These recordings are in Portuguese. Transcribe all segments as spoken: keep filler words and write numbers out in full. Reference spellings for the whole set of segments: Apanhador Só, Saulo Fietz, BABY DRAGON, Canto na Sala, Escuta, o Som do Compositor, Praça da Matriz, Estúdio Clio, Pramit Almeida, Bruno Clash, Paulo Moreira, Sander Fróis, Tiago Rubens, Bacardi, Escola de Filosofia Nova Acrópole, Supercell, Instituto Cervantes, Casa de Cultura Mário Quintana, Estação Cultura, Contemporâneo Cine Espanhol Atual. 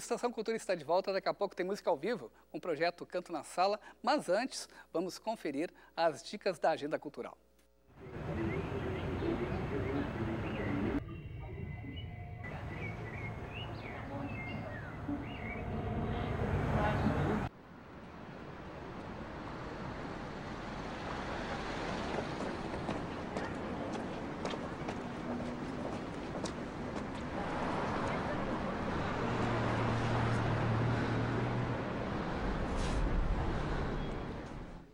Estação Cultura está de volta, daqui a pouco tem música ao vivo, com o projeto Canto na Sala, mas antes vamos conferir as dicas da agenda cultural.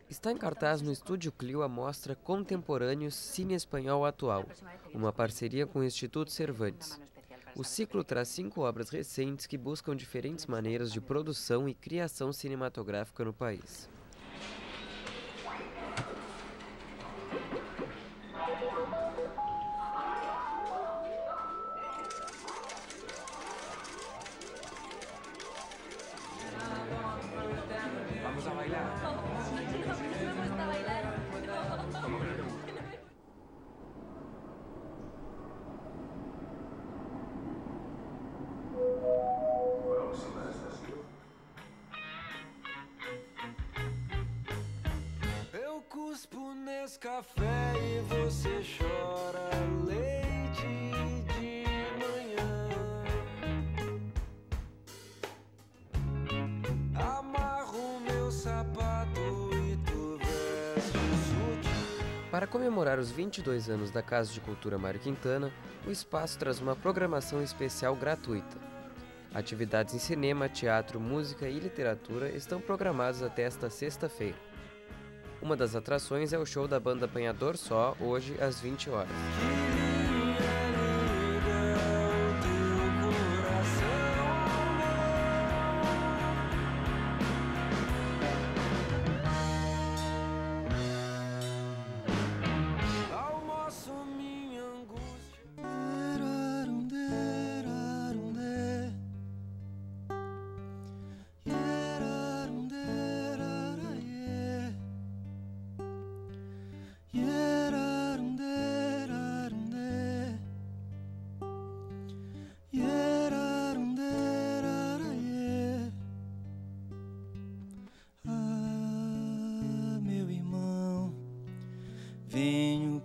Está em cartaz no Estúdio Clio a mostra Contemporâneo Cine Espanhol Atual, uma parceria com o Instituto Cervantes. O ciclo traz cinco obras recentes que buscam diferentes maneiras de produção e criação cinematográfica no país. Café e você chora leite de manhã. Amarro meu sapato e tu vestes. Para comemorar os vinte e dois anos da Casa de Cultura Mário Quintana, o espaço traz uma programação especial gratuita. Atividades em cinema, teatro, música e literatura estão programadas até esta sexta-feira. Uma das atrações é o show da banda Apanhador Só, hoje às vinte horas.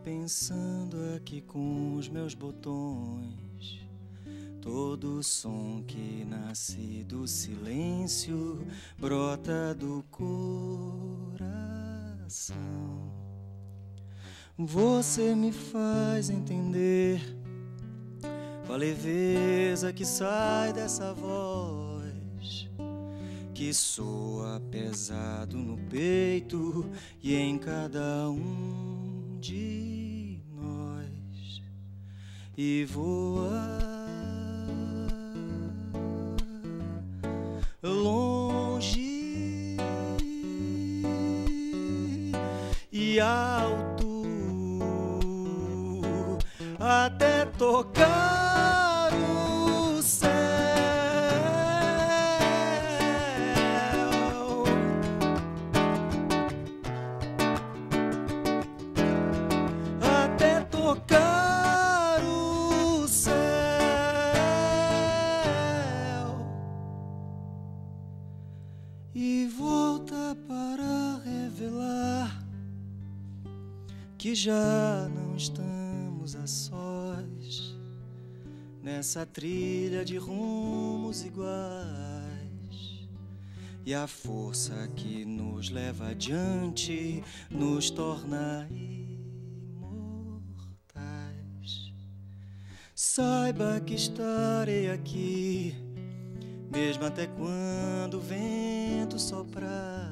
Pensando aqui com os meus botões, todo som que nasce do silêncio brota do coração. Você me faz entender com a leveza que sai dessa voz, que soa pesado no peito e em cada um de nós e voar longe e alto até tocar o céu. Que já não estamos a sós nessa trilha de rumos iguais, e a força que nos leva adiante nos torna imortais. Saiba que estarei aqui, mesmo até quando o vento soprar.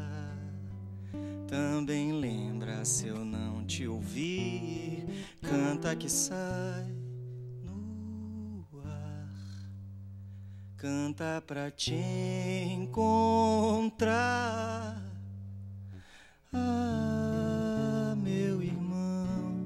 Também lembra se eu não te ouvir, canta que sai no ar, canta pra te encontrar. Ah, meu irmão.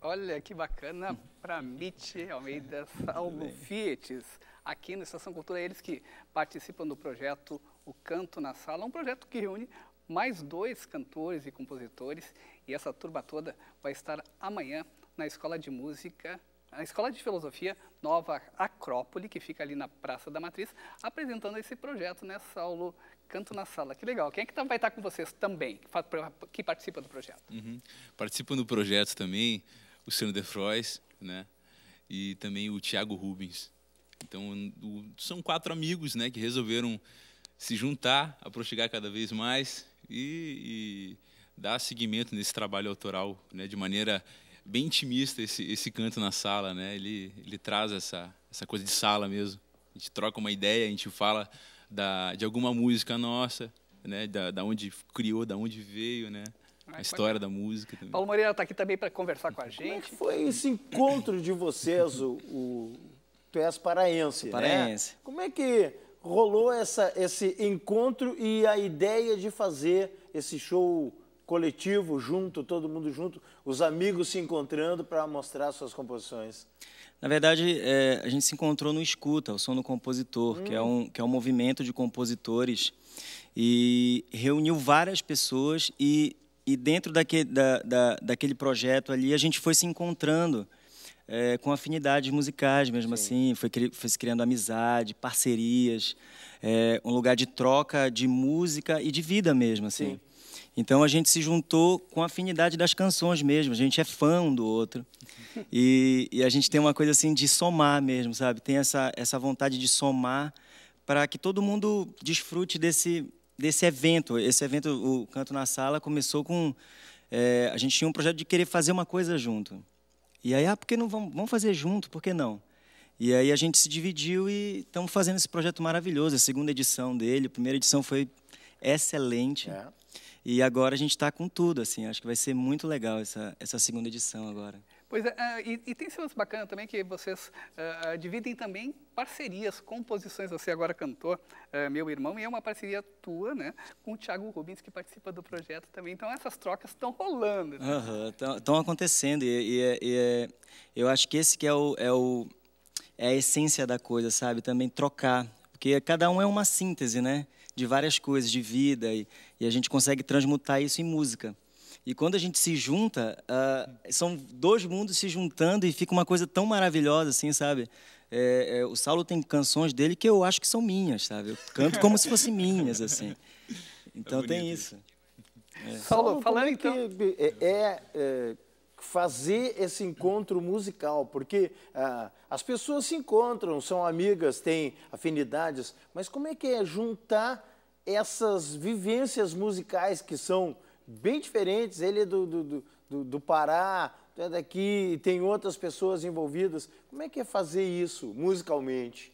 Olha que bacana, Pramit Almeida, Saulo Fietz, aqui na Estação Cultura, eles que participam do projeto O Canto na Sala, um projeto que reúne mais dois cantores e compositores, e essa turma toda vai estar amanhã na Escola de Música a Escola de Filosofia Nova Acrópole, que fica ali na Praça da Matriz, apresentando esse projeto, né, Saulo? Canto na Sala, que legal. Quem é que tá, vai estar com vocês também, que participa do projeto? Uhum. Participam do projeto também o Sander Fróis, né, e também o Tiago Rubens. Então, o, são quatro amigos, né, que resolveram se juntar, aproxigar cada vez mais e, e dar seguimento nesse trabalho autoral, né, de maneira bem intimista. Esse, esse Canto na Sala, né, ele, ele traz essa, essa coisa de sala mesmo. A gente troca uma ideia, a gente fala da, de alguma música nossa, né, da, da onde criou, da onde veio, né, a história da música também. Paulo Moreira está aqui também para conversar com a gente. Como é que foi esse encontro de vocês, o... o... Tu és paraense, paraense, né? Como é que rolou essa, esse encontro e a ideia de fazer esse show coletivo, junto, todo mundo junto, os amigos se encontrando para mostrar suas composições? Na verdade, é, a gente se encontrou no Escuta, o Som do Compositor, hum. que, é um, que é um movimento de compositores, e reuniu várias pessoas e, e dentro daque, da, da, daquele projeto ali a gente foi se encontrando. É, com afinidades musicais mesmo. Sim. Assim, foi, foi se criando amizade, parcerias, é, um lugar de troca de música e de vida mesmo, assim. Sim. Então a gente se juntou com a afinidade das canções mesmo, a gente é fã um do outro. E, e a gente tem uma coisa assim de somar mesmo, sabe? Tem essa, essa vontade de somar para que todo mundo desfrute desse, desse evento. Esse evento, o Canto na Sala, começou com... É, a gente tinha um projeto de querer fazer uma coisa junto. E aí, ah, por que não vamos, vamos fazer junto? Por que não? E aí a gente se dividiu e estamos fazendo esse projeto maravilhoso, a segunda edição dele, a primeira edição foi excelente. É. E agora a gente está com tudo, assim, acho que vai ser muito legal essa, essa segunda edição agora. Pois é, e, e tem sido bacana também que vocês uh, dividem também parcerias, composições. Você agora cantou uh, Meu Irmão, e é uma parceria tua, né, com o Tiago Rubens, que participa do projeto também. Então, essas trocas estão rolando. Estão, né? Uhum, acontecendo. E, e, e eu acho que esse que é, o, é, o, é a essência da coisa, sabe? Também trocar. Porque cada um é uma síntese, né, de várias coisas, de vida. E, e a gente consegue transmutar isso em música. E quando a gente se junta, uh, são dois mundos se juntando e fica uma coisa tão maravilhosa, assim, sabe? É, é, o Saulo tem canções dele que eu acho que são minhas, sabe? Eu canto como se fossem minhas, assim. Então é tem isso. É. Saulo, falando então... É, é, é fazer esse encontro musical, porque ah, as pessoas se encontram, são amigas, têm afinidades, mas como é que é juntar essas vivências musicais que são... bem diferentes, ele é do, do, do, do Pará, é daqui, tem outras pessoas envolvidas. Como é que é fazer isso musicalmente?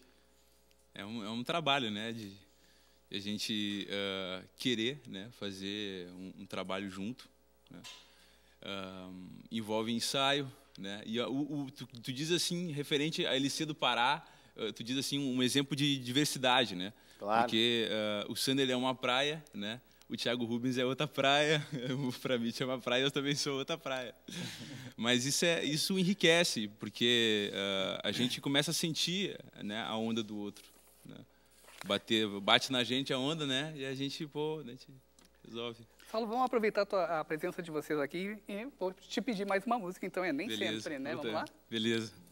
É um, é um trabalho, né, de, de a gente uh, querer, né, fazer um, um trabalho junto, né? Uh, envolve ensaio, né, e o, o, tu, tu diz assim, referente a L C do Pará, uh, tu diz assim, um exemplo de diversidade, né? Claro. Porque uh, o Sander é uma praia, né? O Tiago Rubens é outra praia, o Pramit é uma praia, eu também sou outra praia. Mas isso, é, isso enriquece, porque uh, a gente começa a sentir, né, a onda do outro. Né? Bater, bate na gente a onda, né, e a gente, pô, né, resolve. Saulo, vamos aproveitar a, tua, a presença de vocês aqui e vou te pedir mais uma música, então é Nem Beleza. Sempre, né? Vamos lá? Beleza.